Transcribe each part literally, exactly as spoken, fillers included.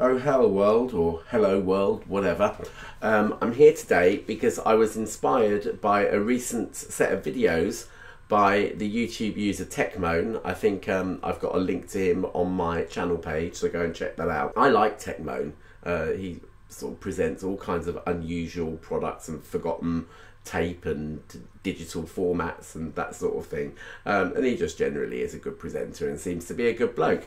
Oh hell world, or hello world, whatever. Um, I'm here today because I was inspired by a recent set of videos by the YouTube user Techmoan. I think um, I've got a link to him on my channel page, so go and check that out. I like Techmoan. Uh, he sort of presents all kinds of unusual products and forgotten tape and digital formats and that sort of thing. Um, and he just generally is a good presenter and seems to be a good bloke.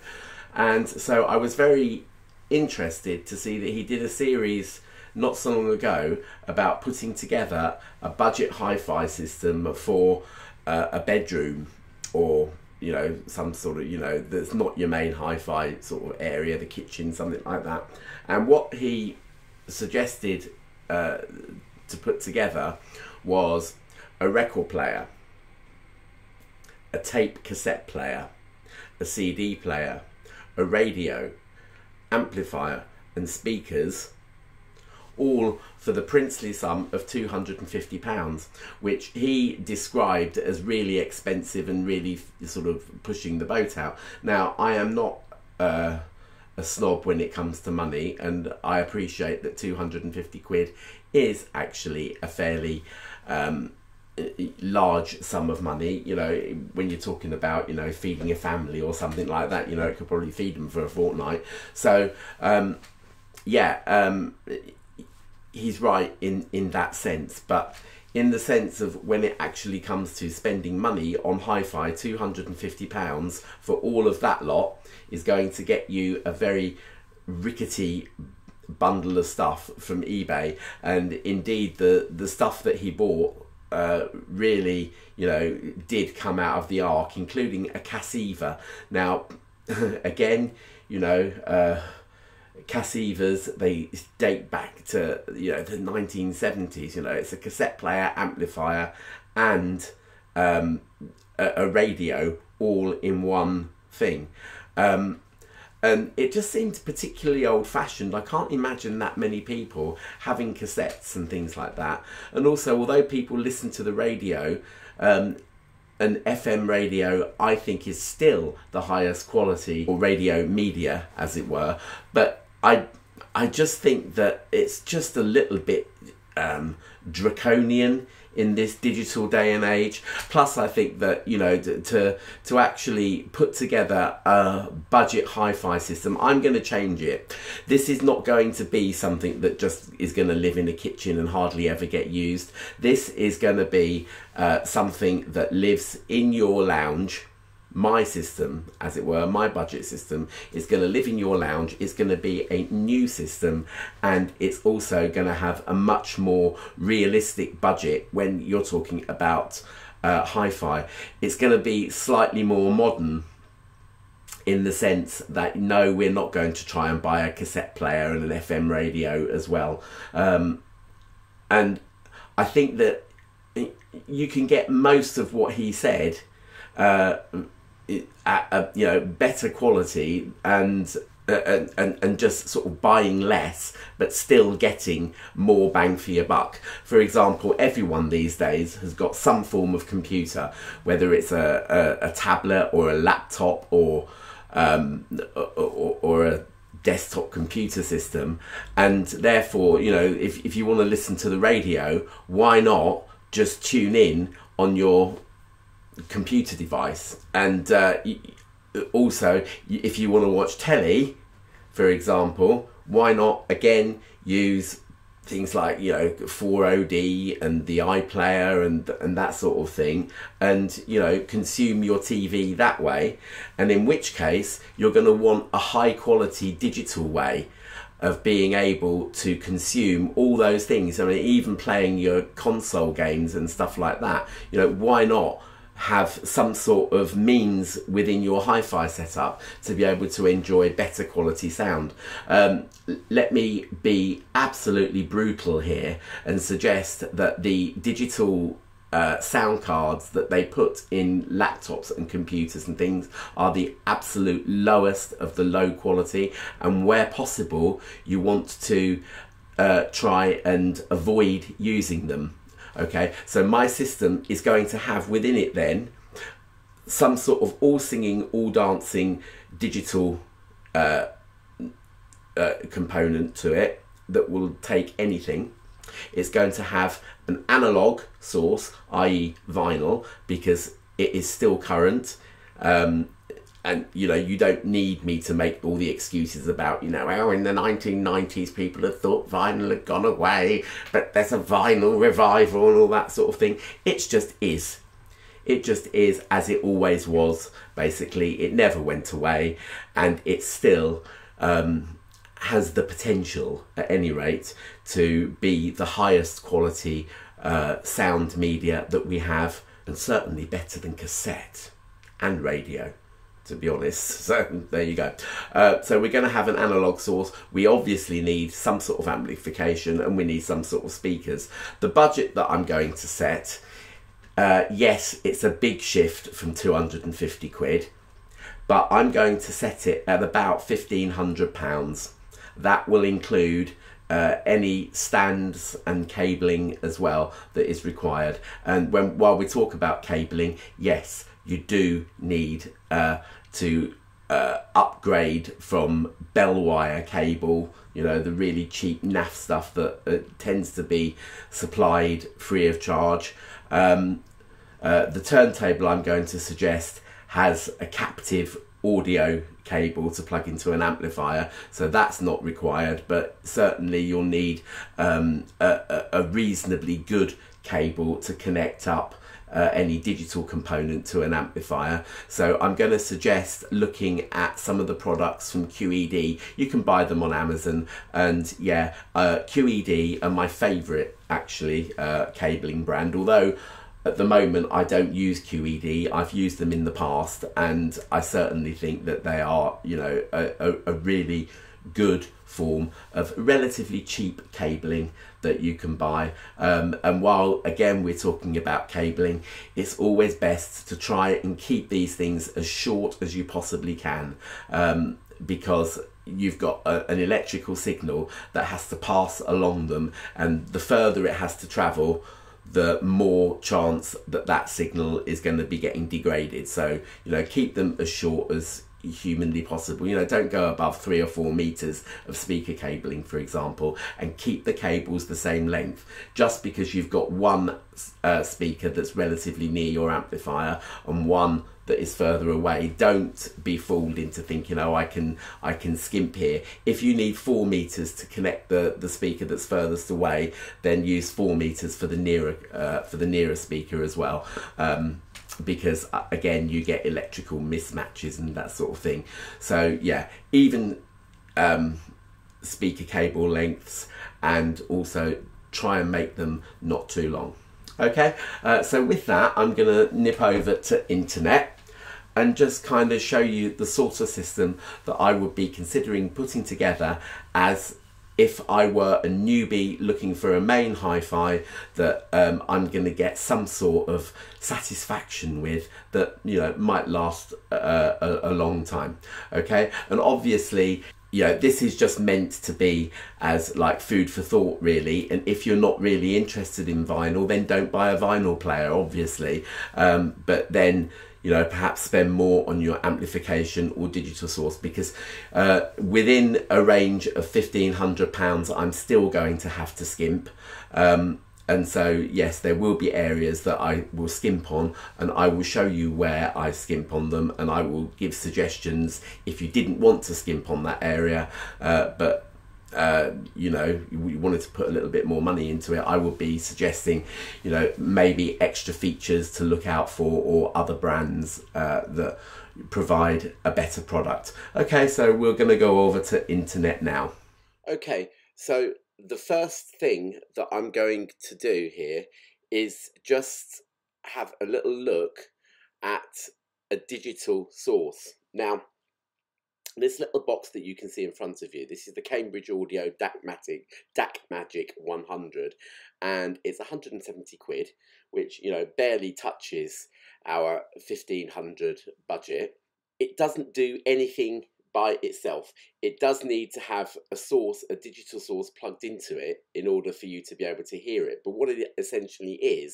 And so I was very interested to see that he did a series not so long ago about putting together a budget hi-fi system for uh, a bedroom, or you know, some sort of, you know, that's not your main hi-fi sort of area, the kitchen, something like that. And what he suggested uh, to put together was a record player, a tape cassette player, a C D player, a radio, amplifier and speakers, all for the princely sum of two hundred and fifty pounds, which he described as really expensive and really sort of pushing the boat out. Now, I am not uh, a snob when it comes to money, and I appreciate that two hundred and fifty quid is actually a fairly um, large sum of money. You know, when you're talking about, you know, feeding a family or something like that, you know, it could probably feed them for a fortnight. So um yeah um he's right in in that sense, but in the sense of when it actually comes to spending money on hi-fi, two hundred and fifty pounds for all of that lot is going to get you a very rickety bundle of stuff from eBay. And indeed, the the stuff that he bought Uh, really, you know, did come out of the ark, including a Cassiva. Now, again, you know, uh, Cassivas, they date back to, you know, the nineteen seventies. You know, it's a cassette player, amplifier, and um, a, a radio all in one thing. Um, And it just seemed particularly old-fashioned. I can't imagine that many people having cassettes and things like that. And also, although people listen to the radio, um, an F M radio, I think, is still the highest quality, or radio media, as it were. But I, I just think that it's just a little bit um, draconian in this digital day and age. Plus, I think that, you know, to to actually put together a budget hi-fi system, I'm going to change it. This is not going to be something that just is going to live in the kitchen and hardly ever get used. This is going to be uh, something that lives in your lounge. My system, as it were, my budget system, is going to live in your lounge. It's going to be a new system, and it's also going to have a much more realistic budget when you're talking about uh, hi-fi. It's going to be slightly more modern, in the sense that, no, we're not going to try and buy a cassette player and an F M radio as well. Um, and I think that you can get most of what he said uh at a, you know, better quality, and uh, and and just sort of buying less but still getting more bang for your buck. For example, everyone these days has got some form of computer, whether it's a a, a tablet or a laptop or um or, or a desktop computer system. And therefore, you know, if, if you want to listen to the radio, why not just tune in on your computer device? And uh, also, if you want to watch telly, for example, why not again use things like, you know, four O D and the iPlayer and and that sort of thing, and, you know, consume your T V that way. And in which case, you're going to want a high quality digital way of being able to consume all those things. I mean, even playing your console games and stuff like that, you know, why not have some sort of means within your hi-fi setup to be able to enjoy better quality sound. Um, let me be absolutely brutal here and suggest that the digital uh, sound cards that they put in laptops and computers and things are the absolute lowest of the low quality, and where possible, you want to uh, try and avoid using them. Okay, so my system is going to have within it then some sort of all singing, all dancing digital uh, uh, component to it that will take anything. It's going to have an analog source, that is vinyl, because it is still current. Um, and, you know, you don't need me to make all the excuses about, you know, oh, in the nineteen nineties, people had thought vinyl had gone away, but there's a vinyl revival and all that sort of thing. It just is. It just is as it always was, basically. It never went away, and it still um, has the potential, at any rate, to be the highest quality uh, sound media that we have, and certainly better than cassette and radio, to be honest. So there you go. Uh, so we're going to have an analog source. We obviously need some sort of amplification, and we need some sort of speakers. The budget that I'm going to set, uh, yes, it's a big shift from two hundred and fifty quid, but I'm going to set it at about fifteen hundred pounds. That will include uh, any stands and cabling as well that is required. And when while we talk about cabling, yes, you do need uh, to uh, upgrade from bell wire cable, you know, the really cheap naff stuff that uh, tends to be supplied free of charge. Um, uh, the turntable I'm going to suggest has a captive audio cable to plug into an amplifier, so that's not required, but certainly you'll need um, a, a reasonably good cable to connect up Uh, any digital component to an amplifier. So I'm going to suggest looking at some of the products from Q E D. You can buy them on Amazon, and yeah, uh, Q E D are my favourite, actually, uh, cabling brand, although at the moment I don't use Q E D. I've used them in the past, and I certainly think that they are, you know, a, a, a really good form of relatively cheap cabling that you can buy. Um, and while, again, we're talking about cabling, it's always best to try and keep these things as short as you possibly can, um, because you've got a, an electrical signal that has to pass along them, and the further it has to travel, the more chance that that signal is going to be getting degraded. So, you know, keep them as short as humanly possible. You know, don't go above three or four meters of speaker cabling, for example, and keep the cables the same length. Just because you've got one uh, speaker that's relatively near your amplifier and one that is further away, don't be fooled into thinking, oh, I can I can skimp here. If you need four meters to connect the the speaker that's furthest away, then use four meters for the nearer uh, for the nearer speaker as well. Um, because again, you get electrical mismatches and that sort of thing. So yeah, even um, speaker cable lengths, and also try and make them not too long. Okay, uh, so with that, I'm gonna nip over to internet and just kind of show you the sort of system that I would be considering putting together as if I were a newbie looking for a main hi-fi that um, I'm going to get some sort of satisfaction with, that, you know, might last uh, a, a long time. Okay, and obviously, you know, this is just meant to be as like food for thought, really. And if you're not really interested in vinyl, then don't buy a vinyl player, obviously. Um, but then, you know, perhaps spend more on your amplification or digital source, because uh, within a range of fifteen hundred pounds, I'm still going to have to skimp. Um, and so, yes, there will be areas that I will skimp on, and I will show you where I skimp on them, and I will give suggestions if you didn't want to skimp on that area, uh, but Uh, you know, we wanted to put a little bit more money into it, I would be suggesting, you know, maybe extra features to look out for, or other brands uh, that provide a better product. Okay, so we're going to go over to internet now. Okay, so the first thing that I'm going to do here is just have a little look at a digital source. Now, this little box that you can see in front of you, this is the Cambridge Audio D A C Magic one hundred, and it's one hundred and seventy quid, which, you know, barely touches our fifteen hundred budget. It doesn't do anything by itself. It does need to have a source, a digital source plugged into it in order for you to be able to hear it. But what it essentially is,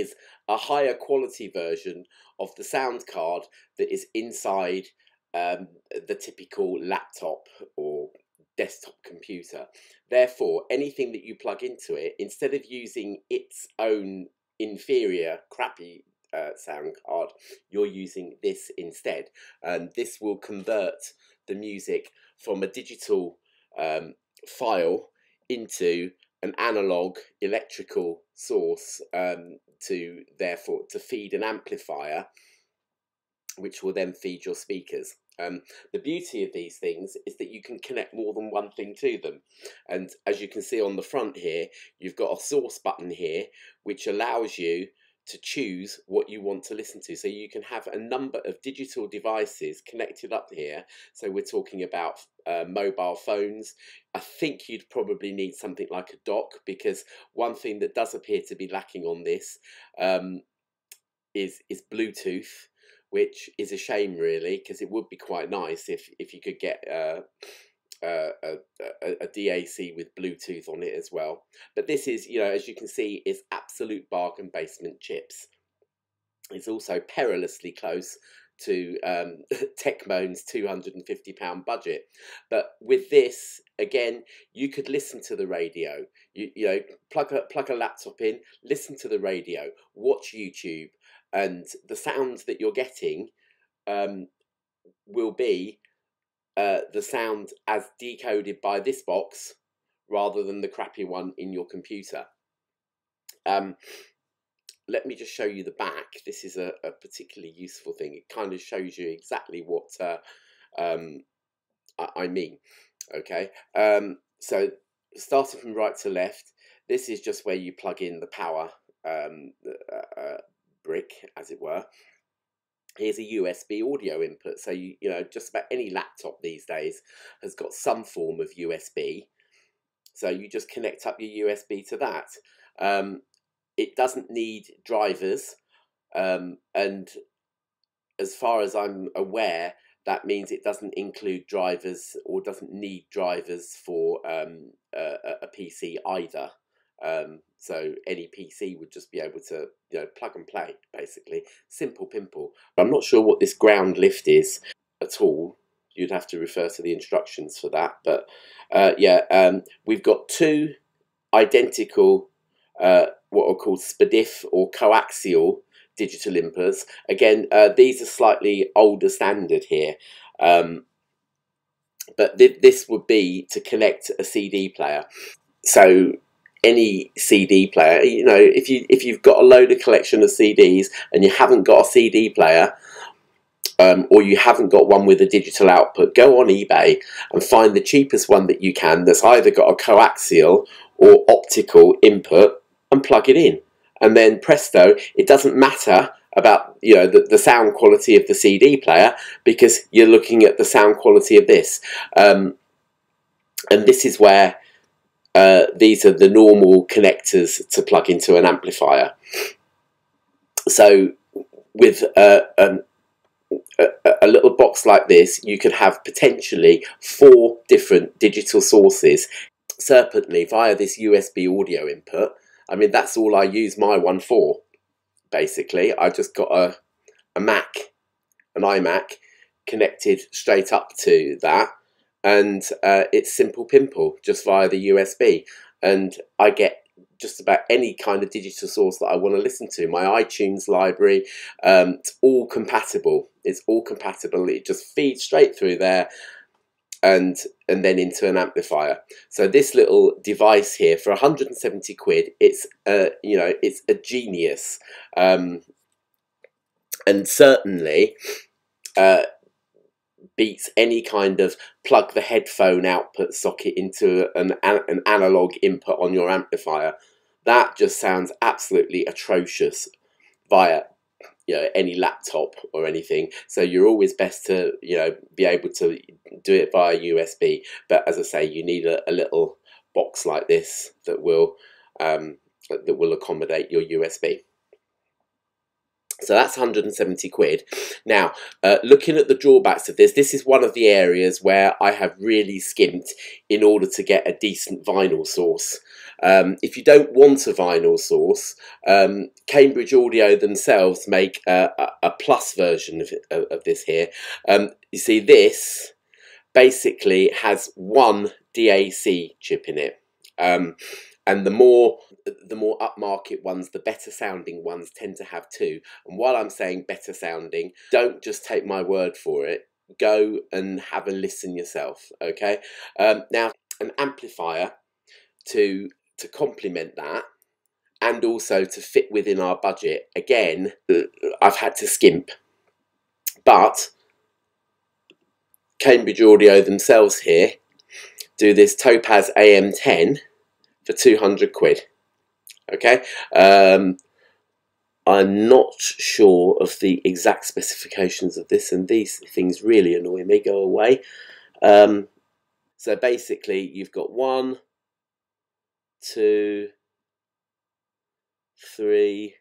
is a higher quality version of the sound card that is inside um, the typical laptop or desktop computer. Therefore, anything that you plug into it, instead of using its own inferior crappy uh, sound card, you're using this instead. And this will convert the music from a digital um, file into an analog electrical source um, to therefore to feed an amplifier, which will then feed your speakers. Um, the beauty of these things is that you can connect more than one thing to them, and as you can see on the front here, you've got a source button here which allows you to choose what you want to listen to, so you can have a number of digital devices connected up here. So we're talking about uh, mobile phones. I think you'd probably need something like a dock, because one thing that does appear to be lacking on this um, is is Bluetooth, which is a shame really, because it would be quite nice if, if you could get uh, uh, a, a, a D A C with Bluetooth on it as well. But this is, you know, as you can see, is absolute bargain basement chips. It's also perilously close to um, Techmoan's two hundred and fifty pound budget. But with this, again, you could listen to the radio. You, you know, plug a, plug a laptop in, listen to the radio, watch YouTube, and the sounds that you're getting um, will be uh, the sound as decoded by this box rather than the crappy one in your computer. Um, let me just show you the back. This is a, a particularly useful thing. It kind of shows you exactly what uh, um, I, I mean. Okay, um, so starting from right to left, this is just where you plug in the power um, uh, brick, as it were. Here's a U S B audio input, so you, you know, just about any laptop these days has got some form of U S B, so you just connect up your U S B to that. Um, it doesn't need drivers, um, and as far as I'm aware, that means it doesn't include drivers or doesn't need drivers for um, a, a P C either. Um, so any P C would just be able to, you know, plug and play, basically. Simple pimple. But I'm not sure what this ground lift is at all. You'd have to refer to the instructions for that. But uh, yeah, um, we've got two identical uh, what are called S P D I F or coaxial digital inputs. Again, uh, these are slightly older standard here. Um, but th this would be to connect a C D player. So any C D player, you know, if you if you've got a load of collection of C Ds and you haven't got a C D player, um, or you haven't got one with a digital output, go on eBay and find the cheapest one that you can that's either got a coaxial or optical input and plug it in, and then presto, it doesn't matter about, you know, the, the sound quality of the C D player, because you're looking at the sound quality of this. Um, and this is where Uh, these are the normal connectors to plug into an amplifier. So with uh, um, a, a little box like this, you could have potentially four different digital sources, certainly via this U S B audio input. I mean, that's all I use my one for, basically. I just got a, a Mac, an iMac, connected straight up to that. And uh, it's simple pimple, just via the U S B, and I get just about any kind of digital source that I want to listen to. My iTunes library, um, it's all compatible. It's all compatible. It just feeds straight through there, and and then into an amplifier. So this little device here for one hundred and seventy quid, it's uh, you know, it's a genius, um, and certainly. Uh, beats any kind of plug the headphone output socket into an, an analog input on your amplifier. That just sounds absolutely atrocious via, you know, any laptop or anything. So you're always best to, you know, be able to do it via U S B. But as I say, you need a, a little box like this that will um, that will accommodate your U S B. So that's one hundred and seventy quid. Now, uh, looking at the drawbacks of this, this is one of the areas where I have really skimped in order to get a decent vinyl source. Um, if you don't want a vinyl source, um, Cambridge Audio themselves make a, a, a plus version of, it, of this here. Um, you see, this basically has one D A C chip in it. Um, And the more the more upmarket ones, the better sounding ones tend to have two. And while I'm saying better sounding, don't just take my word for it. Go and have a listen yourself, okay? Um, now, an amplifier to, to complement that and also to fit within our budget, again, I've had to skimp. But Cambridge Audio themselves here do this Topaz A M ten for two hundred quid, okay? Um, I'm not sure of the exact specifications of this, and these things really annoy me, go away. Um, so basically, you've got one, two, three,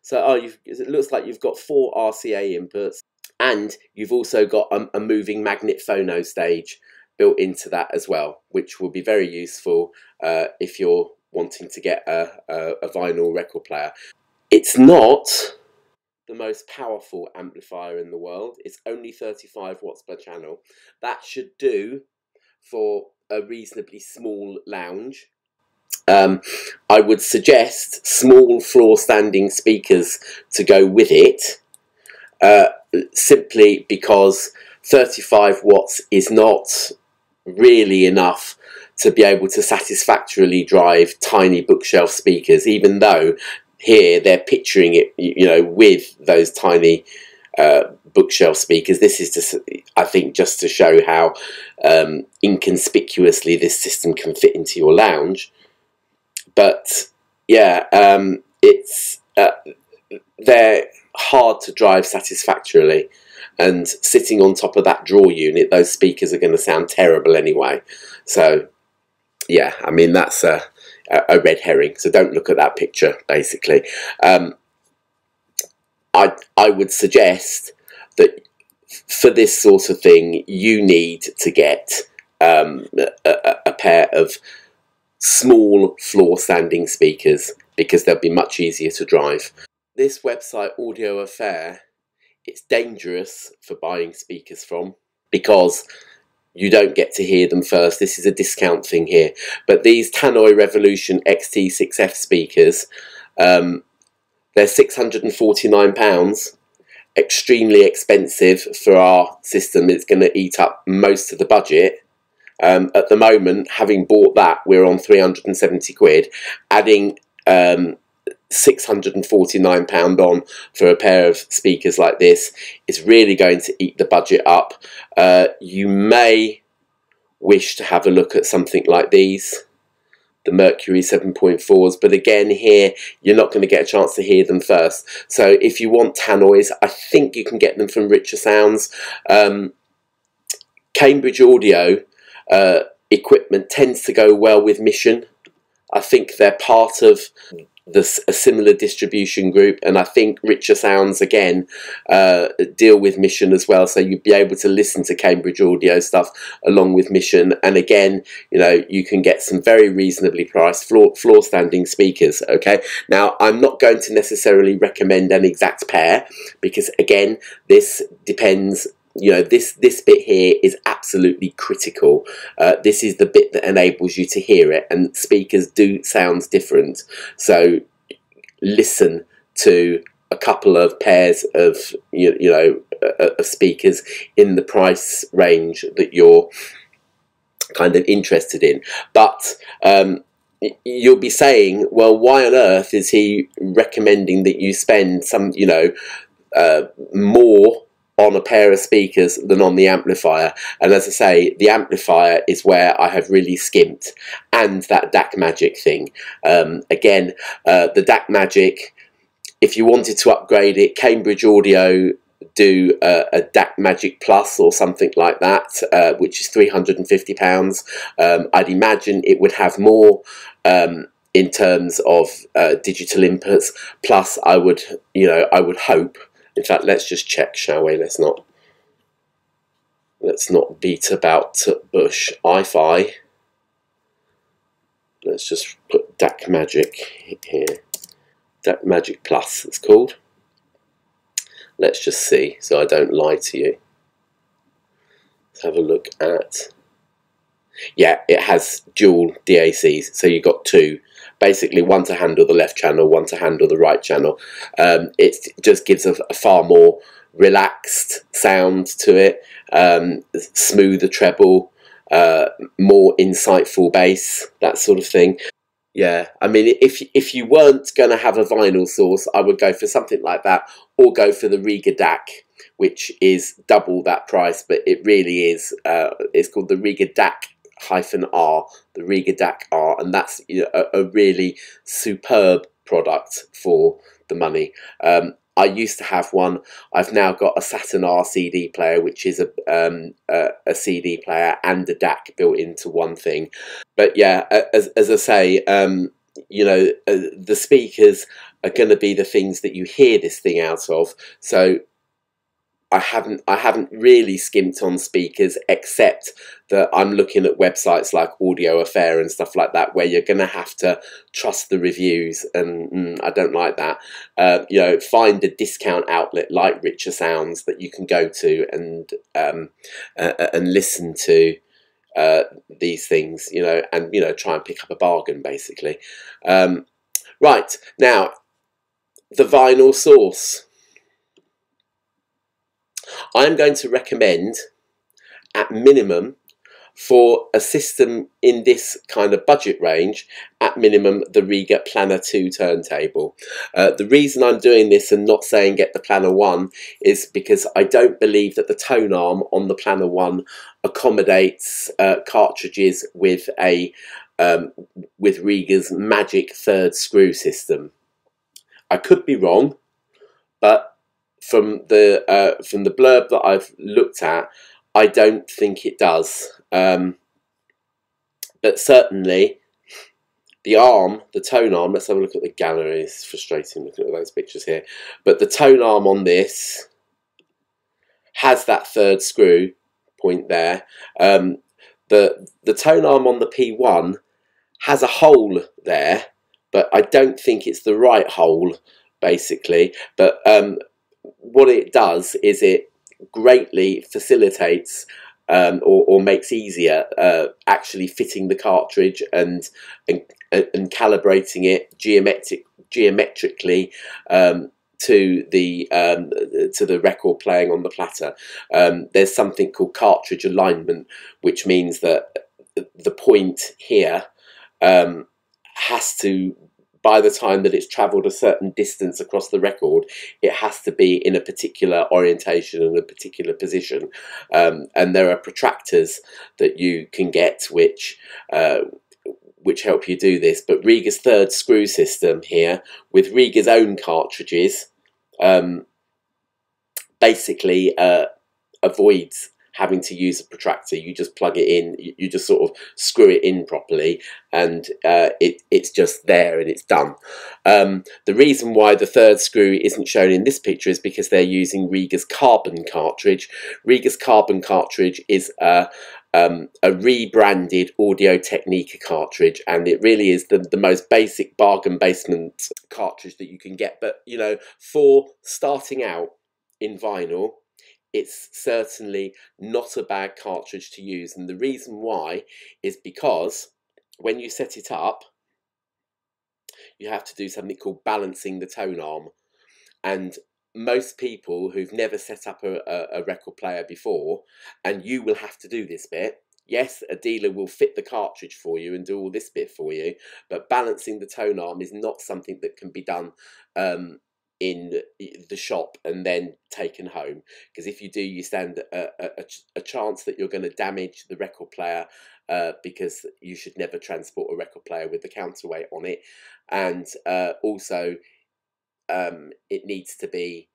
so oh, you've, it looks like you've got four R C A inputs, and you've also got a, a moving magnet phono stage built into that as well, which will be very useful uh, if you're wanting to get a, a, a vinyl record player. It's not the most powerful amplifier in the world. It's only thirty-five watts per channel. That should do for a reasonably small lounge. Um, I would suggest small floor standing speakers to go with it, uh, simply because thirty-five watts is not really enough to be able to satisfactorily drive tiny bookshelf speakers, even though here they're picturing it, you know, with those tiny uh, bookshelf speakers. This is just, I think, just to show how um, inconspicuously this system can fit into your lounge. But yeah, um, it's uh, they're hard to drive satisfactorily. And sitting on top of that draw unit, those speakers are going to sound terrible anyway. So, yeah, I mean, that's a, a red herring. So don't look at that picture, basically. Um, I, I would suggest that for this sort of thing, you need to get um, a, a pair of small floor standing speakers, because they'll be much easier to drive. This website, Audio Affair, it's dangerous for buying speakers from, because you don't get to hear them first. This is a discount thing here. But these Tannoy Revolution X T six F speakers, um, they're six hundred and forty-nine pounds. Extremely expensive for our system. It's going to eat up most of the budget. Um, at the moment, having bought that, we're on three hundred and seventy quid. Adding Um, six hundred and forty-nine pounds on for a pair of speakers like this is really going to eat the budget up. Uh, you may wish to have a look at something like these, the Mercury seven point fours, but again here you're not going to get a chance to hear them first. So if you want Tannoys, I think you can get them from Richer Sounds. Um, Cambridge Audio uh, equipment tends to go well with Mission. I think they're part of This, a similar distribution group, and I think Richer Sounds again uh, deal with Mission as well, so you'd be able to listen to Cambridge Audio stuff along with Mission. And again, you know, you can get some very reasonably priced floor, floor standing speakers, okay? Now, I'm not going to necessarily recommend an exact pair, because again, this depends. You know, this this bit here is absolutely critical. Uh, this is the bit that enables you to hear it, and speakers do sound different. So listen to a couple of pairs of you, you know uh, of speakers in the price range that you're kind of interested in. But um, you'll be saying, well, why on earth is he recommending that you spend some, you know, uh, more on a pair of speakers than on the amplifier? And as I say, the amplifier is where I have really skimped, and that D A C Magic thing. Um, again, uh, the D A C Magic, if you wanted to upgrade it, Cambridge Audio do a, a D A C Magic Plus or something like that, uh, which is three hundred and fifty pounds. Um, I'd imagine it would have more um, in terms of uh, digital inputs. Plus, I would, you know, I would hope. In fact, let's just check, shall we? Let's not, let's not beat about to bush. I F I. Let's just put D A C Magic here. D A C Magic Plus, it's called. Let's just see, so I don't lie to you. Let's have a look at. Yeah, it has dual D A Cs, so you've got two. Basically, one to handle the left channel, one to handle the right channel. Um, it just gives a, a far more relaxed sound to it, um, smoother treble, uh, more insightful bass, that sort of thing. Yeah, I mean, if if you weren't going to have a vinyl source, I would go for something like that, or go for the Rega D A C, which is double that price, but it really is. Uh, it's called the Rega D A C hyphen R, the Rega D A C R, and that's, you know, a, a really superb product for the money. Um, I used to have one. I've now got a Saturn R C D player, which is a, um, a, a C D player and a D A C built into one thing. But yeah, as, as I say, um, you know, uh, the speakers are going to be the things that you hear this thing out of. So I haven't, I haven't really skimped on speakers, except that I'm looking at websites like Audio Affair and stuff like that, where you're going to have to trust the reviews, and mm, I don't like that. Uh, you know, find a discount outlet like Richer Sounds that you can go to and um, uh, and listen to uh, these things. You know, and you know, try and pick up a bargain, basically. Um, right now, the vinyl source. I'm going to recommend, at minimum, for a system in this kind of budget range, at minimum, the Rega Planar two turntable. Uh, the reason I'm doing this and not saying get the Planar one is because I don't believe that the tone arm on the Planar one accommodates uh, cartridges with a um, with Rega's magic third screw system. I could be wrong, but from the uh, from the blurb that I've looked at, I don't think it does. Um, but certainly, the arm, the tone arm. Let's have a look at the gallery. It's frustrating looking at those pictures here. But the tone arm on this has that third screw point there. Um, the the tone arm on the P one has a hole there, but I don't think it's the right hole, basically. But um, what it does is it greatly facilitates um, or, or makes easier uh, actually fitting the cartridge and and, and calibrating it geometric geometrically um, to the um, to the record playing on the platter. Um, there's something called cartridge alignment, which means that the point here um, has to, by the time that it's travelled a certain distance across the record, it has to be in a particular orientation and a particular position. Um, and there are protractors that you can get which uh, which help you do this. But Rega's third screw system here, with Rega's own cartridges, um, basically uh, avoids having to use a protractor. You just plug it in, you just sort of screw it in properly, and uh, it, it's just there and it's done. Um, the reason why the third screw isn't shown in this picture is because they're using Rega's carbon cartridge. Rega's carbon cartridge is a, um, a rebranded Audio Technica cartridge, and it really is the, the most basic bargain basement cartridge that you can get. But, you know, for starting out in vinyl, it's certainly not a bad cartridge to use. And the reason why is because when you set it up, you have to do something called balancing the tone arm. And most people who've never set up a, a, a record player before, and you will have to do this bit. Yes, a dealer will fit the cartridge for you and do all this bit for you, but balancing the tone arm is not something that can be done um, in the shop and then taken home, because if you do, you stand a, a, a chance that you're going to damage the record player, uh, because you should never transport a record player with the counterweight on it. And uh, also um, it needs to be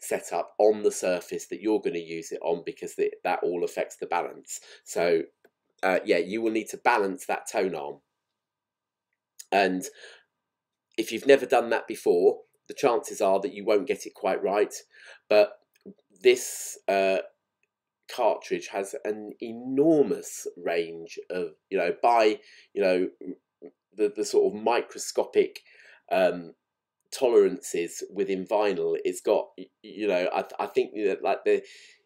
set up on the surface that you're going to use it on, because the, that all affects the balance. So uh, yeah, you will need to balance that tone arm. And if you've never done that before, the chances are that you won't get it quite right. But this uh, cartridge has an enormous range of, you know, by, you know, the, the sort of microscopic um, tolerances within vinyl. It's got, you know, I, I think that like the,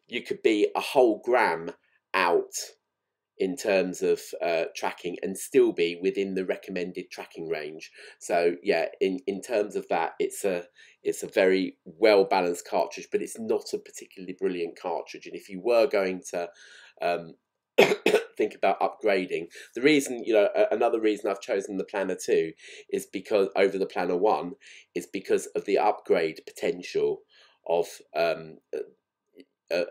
you could be a whole gram out in terms of uh, tracking and still be within the recommended tracking range. So yeah, in, in terms of that, it's a it's a very well balanced cartridge, but it's not a particularly brilliant cartridge. And if you were going to um, think about upgrading, the reason, you know, another reason I've chosen the Planar two is because over the Planar one is because of the upgrade potential of um,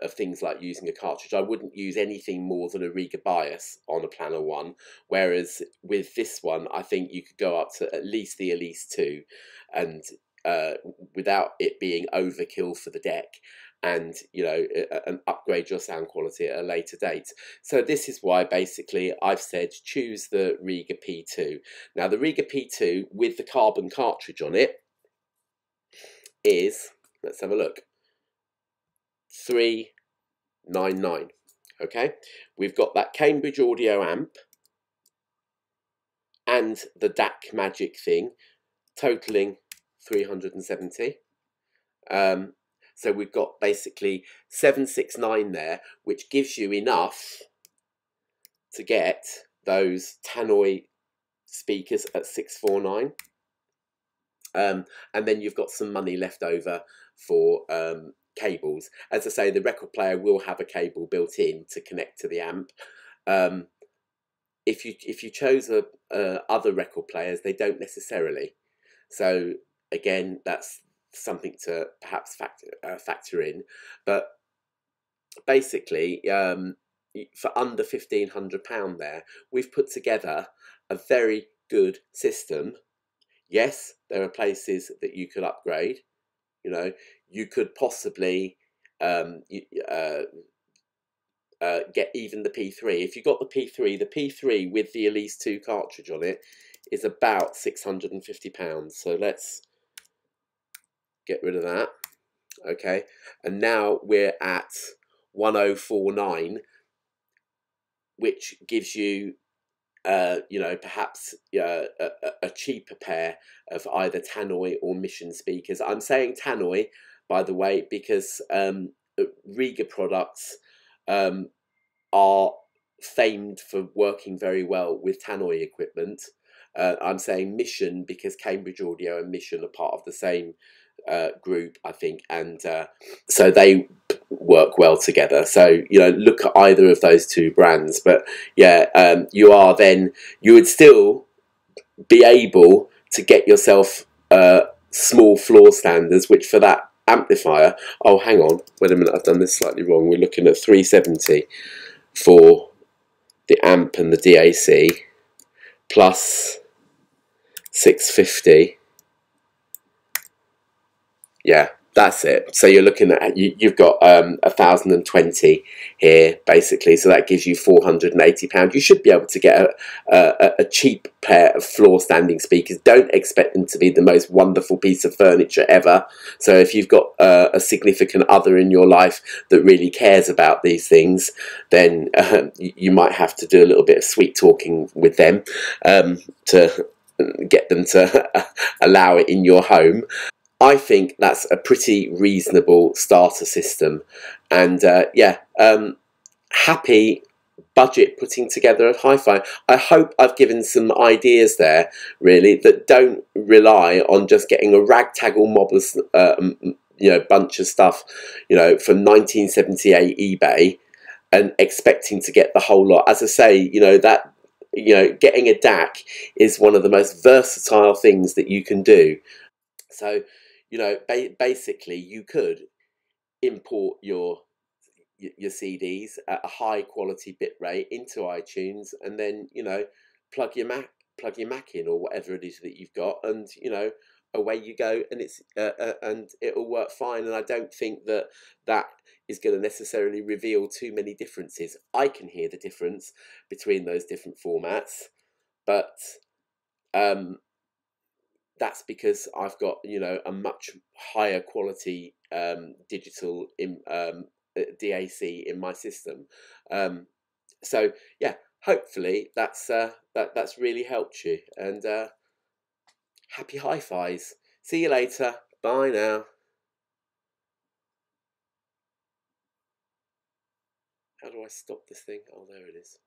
of things like using a cartridge. I wouldn't use anything more than a Rega Bias on a Planar one, whereas with this one I think you could go up to at least the Elise two and uh, without it being overkill for the deck, and you know, and upgrade your sound quality at a later date. So this is why basically I've said choose the Rega P two. Now the Rega P two with the carbon cartridge on it is, let's have a look, three nine nine. Okay, we've got that Cambridge Audio amp and the D A C Magic thing totaling three hundred seventy. Um, so we've got basically seven six nine there, which gives you enough to get those Tannoy speakers at six four nine. Um, and then you've got some money left over for um, cables. As I say, the record player will have a cable built in to connect to the amp. Um, if you if you chose a, uh, other record players, they don't necessarily. So again, that's something to perhaps factor uh, factor in. But basically, um, for under fifteen hundred pound, there we've put together a very good system. Yes, there are places that you could upgrade. You know, you could possibly um, uh, uh, get even the P three. If you got the P three, the P three with the Elise two cartridge on it is about six hundred and fifty pounds. So let's get rid of that. Okay, and now we're at one oh four nine, which gives you, Uh, you know, perhaps uh, a, a cheaper pair of either Tannoy or Mission speakers. I'm saying Tannoy, by the way, because um, Rega products um, are famed for working very well with Tannoy equipment. Uh, I'm saying Mission because Cambridge Audio and Mission are part of the same uh, group, I think, and uh, so they work well together. So you know, look at either of those two brands, but yeah, um, you are then you would still be able to get yourself uh, small floor standers, which for that amplifier, oh hang on, wait a minute, I've done this slightly wrong. We're looking at three seventy for the amp and the D A C plus six fifty. Yeah, that's it. So you're looking at, you, you've got um, one thousand and twenty here, basically. So that gives you four hundred and eighty pounds. You should be able to get a, a, a cheap pair of floor standing speakers. Don't expect them to be the most wonderful piece of furniture ever. So if you've got uh, a significant other in your life that really cares about these things, then um, you, you might have to do a little bit of sweet talking with them um, to get them to allow it in your home. I think that's a pretty reasonable starter system, and uh, yeah, um, happy budget putting together of hi-fi. I hope I've given some ideas there, really, that don't rely on just getting a ragtaggle mob of, um, you know, bunch of stuff, you know, from nineteen seventy-eight eBay, and expecting to get the whole lot. As I say, you know that, you know, getting a D A C is one of the most versatile things that you can do. So, you know, ba basically, you could import your your C Ds at a high quality bit rate into iTunes, and then you know, plug your Mac, plug your Mac in, or whatever it is that you've got, and you know, away you go, and it's uh, uh, and it'll work fine. And I don't think that that is going to necessarily reveal too many differences. I can hear the difference between those different formats, but um, that's because I've got, you know, a much higher quality um, digital in, um, D A C in my system. Um, so yeah, hopefully that's uh, that that's really helped you. And uh, happy hi-fis. See you later. Bye now. How do I stop this thing? Oh, there it is.